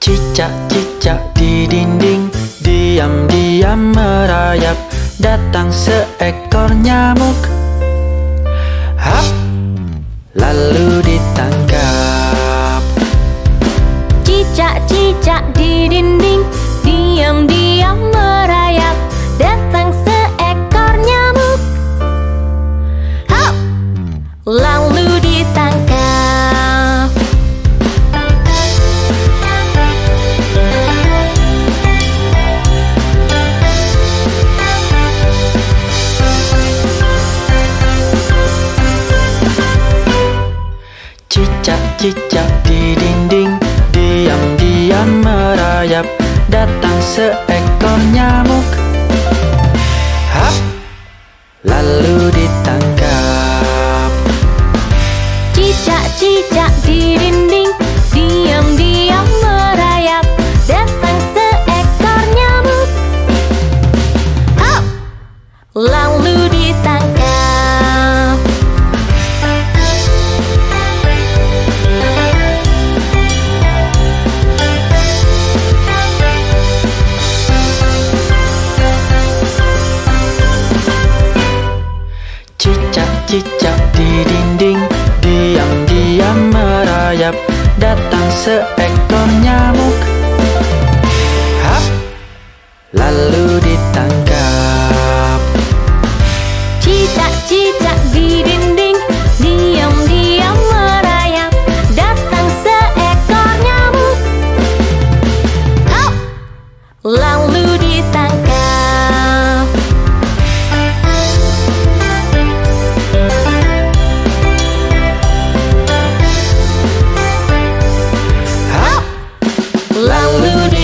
Cicak-cicak di dinding, diam-diam merayap. Datang seekor nyamuk, hap, lalu ditangkap. Cicak-cicak di dinding, diam-diam merayap. Datang seekor nyamuk, hap, lalu ditangkap. Cicak di dinding, diam-diam merayap. Datang seekor nyamuk, hap, lalu ditangkap. Cicak-cicak di dinding, diam-diam merayap. Datang seekor nyamuk, hap, lalu ditangkap. Cicak di dinding, diam-diam merayap. Datang seekor nyamuk, hap, lalu ditangkap. Cicak-cicak di dinding, diam-diam merayap. Datang seekor nyamuk, hap, lalu ditangkap. Lalu